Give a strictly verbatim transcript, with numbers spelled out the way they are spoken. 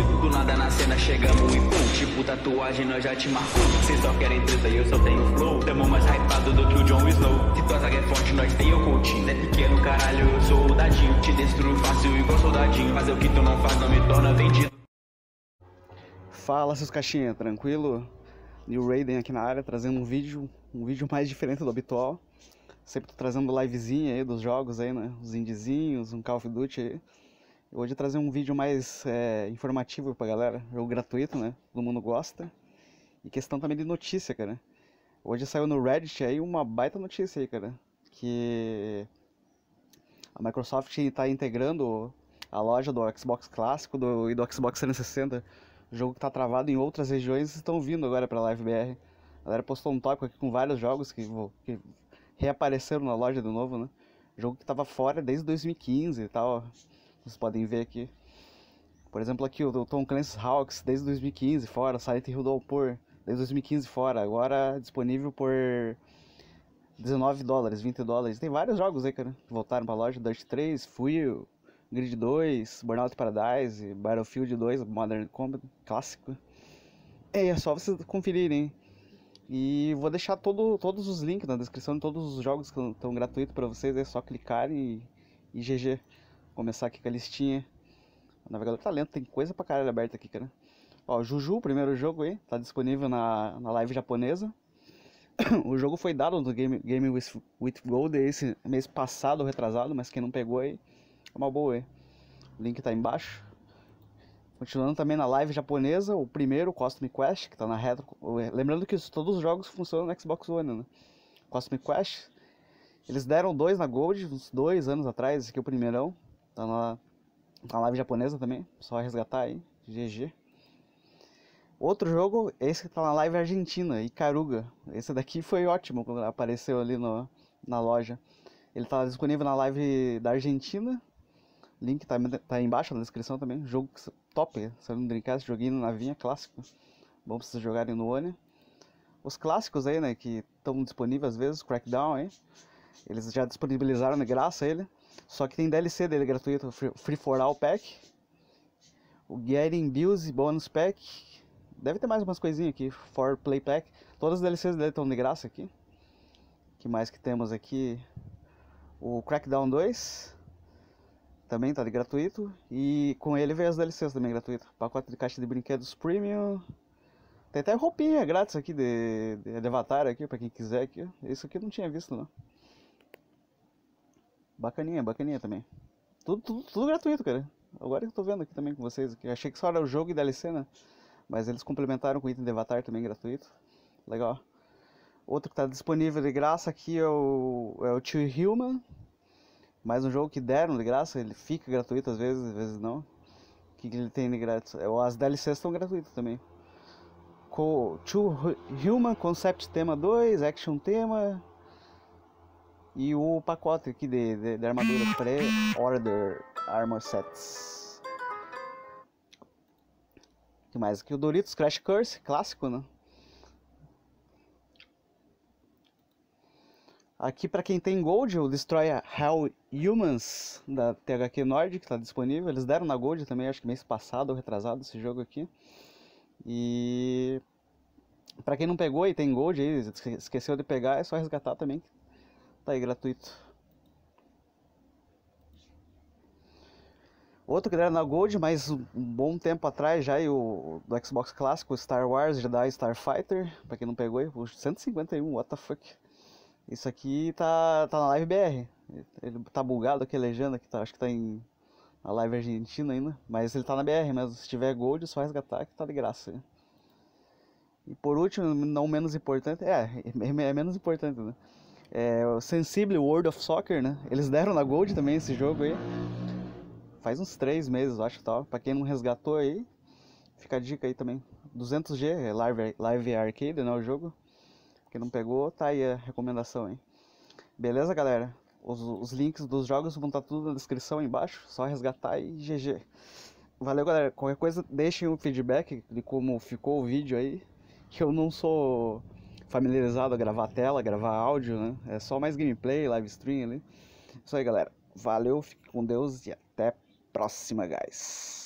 esquecido. Do nada na cena chegamos e pum, tipo tatuagem nós já te marcou. Cês só querem treta e eu só tenho flow. Tamo mais hypado do que o Jon Snow. Se tua zaga é forte, nós tem o Coutinho. É pequeno caralho, eu sou o dadinho. Te destruo fácil igual soldadinho. Mas o que tu não faz não me torna vendido. Fala seus caixinha, tranquilo? New Raiden aqui na área, trazendo um vídeo, um vídeo mais diferente do habitual. Sempre tô trazendo livezinha aí dos jogos aí, né? Os indizinhos, um Call of Duty aí. Hoje eu trazer um vídeo mais é, informativo pra galera, jogo gratuito, né? Todo mundo gosta. E questão também de notícia, cara. Hoje saiu no Reddit aí uma baita notícia aí, cara. Que a Microsoft tá integrando a loja do Xbox clássico do, e do Xbox trezentos e sessenta. O jogo que tá travado em outras regiões estão vindo agora pra LiveBR. A galera postou um tópico aqui com vários jogos que, que reapareceram na loja de novo, né? Jogo que tava fora desde dois mil e quinze e tal. Vocês podem ver aqui, por exemplo, aqui o Tom Clancy Hawks desde dois mil e quinze fora, Silent Hill D'Alpore desde dois mil e quinze fora, agora disponível por dezenove dólares, vinte dólares. Tem vários jogos aí, cara, que voltaram pra loja, Dirt três, Fuel, Grid dois, Burnout Paradise, Battlefield dois, Modern Combat, clássico. É, é só vocês conferirem. E vou deixar todo, todos os links na descrição de todos os jogos que estão gratuitos pra vocês, é só clicar e, e G G. Começar aqui com a listinha. O navegador tá lento, tem coisa pra caralho aberta aqui, cara. Ó, Juju, primeiro jogo aí, tá disponível na, na live japonesa. O jogo foi dado no Game, Game with, with Gold esse mês passado, retrasado, mas quem não pegou aí, é uma boa aí. O link tá embaixo. Continuando também na live japonesa, o primeiro, Custom Quest, que tá na retro. Lembrando que isso, todos os jogos funcionam no Xbox One, né? Custom Quest, eles deram dois na Gold, uns dois anos atrás, esse aqui é o primeirão. Tá na, na live japonesa também, só resgatar aí, G G. Outro jogo, esse que tá na live argentina, Ikaruga. Esse daqui foi ótimo quando apareceu ali no, na loja. Ele tá disponível na live da Argentina, link tá, tá aí embaixo na descrição também. Jogo top, saiu no Dreamcast, joguinho na navinha, clássico. Bom pra vocês jogarem no One. Os clássicos aí, né, que estão disponíveis às vezes, Crackdown aí. Eles já disponibilizaram de graça ele. Só que tem D L C dele gratuito, Free For All Pack, o Getting Bills Bonus Pack, deve ter mais umas coisinhas aqui, For Play Pack, todas as D L Cs dele estão de graça aqui. O que mais que temos aqui? O Crackdown dois, também tá de gratuito, e com ele veio as D L Cs também gratuito. Pacote de caixa de brinquedos Premium, tem até roupinha grátis aqui de, de, de avatar aqui, pra quem quiser aqui. Isso aqui eu não tinha visto não. Bacaninha, bacaninha também. Tudo, tudo, tudo gratuito, cara. Agora que eu tô vendo aqui também com vocês. Aqui. Achei que só era o jogo e D L C, né? Mas eles complementaram com item de avatar também gratuito. Legal. Outro que tá disponível de graça aqui é o, é o Too Human. Mais um jogo que deram de graça. Ele fica gratuito às vezes, às vezes não. O que, que ele tem de grátis? As D L Cs estão gratuitas também. Co Too Human, Concept Tema dois, Action Tema... E o pacote aqui de, de, de armadura pré-order armor sets. O que mais aqui? O Doritos Crash Course, clássico, né? Aqui pra quem tem Gold, o Destroy All Humans da T H Q Nord, que tá disponível. Eles deram na Gold também, acho que mês passado ou retrasado, esse jogo aqui. E... pra quem não pegou e tem Gold aí, esqueceu de pegar, é só resgatar também. Tá aí, gratuito. Outro que era na Gold, mas um bom tempo atrás já, e o do Xbox clássico, Star Wars Jedi Starfighter, pra quem não pegou, o cento e cinquenta e um, what the fuck. Isso aqui tá, tá na live B R, ele tá bugado aqui, a legenda, que tá, acho que tá em na live argentina ainda, mas ele tá na B R, mas se tiver Gold é só resgatar que tá de graça. Né? E por último, não menos importante, é, é menos importante, né? É, o Sensible World of Soccer, né? Eles deram na Gold também esse jogo aí. Faz uns três meses, eu acho, tal. Pra quem não resgatou aí, fica a dica aí também. duzentos G, é Live, Live Arcade, né? O jogo. Quem não pegou, tá aí a recomendação aí. Beleza, galera? Os, os links dos jogos vão estar tudo na descrição aí embaixo. Só resgatar e G G. Valeu, galera. Qualquer coisa, deixem o feedback de como ficou o vídeo aí. Que eu não sou... familiarizado a gravar tela, gravar áudio, né? É só mais gameplay, live stream ali. Isso aí, galera. Valeu, fique com Deus e até próxima, guys.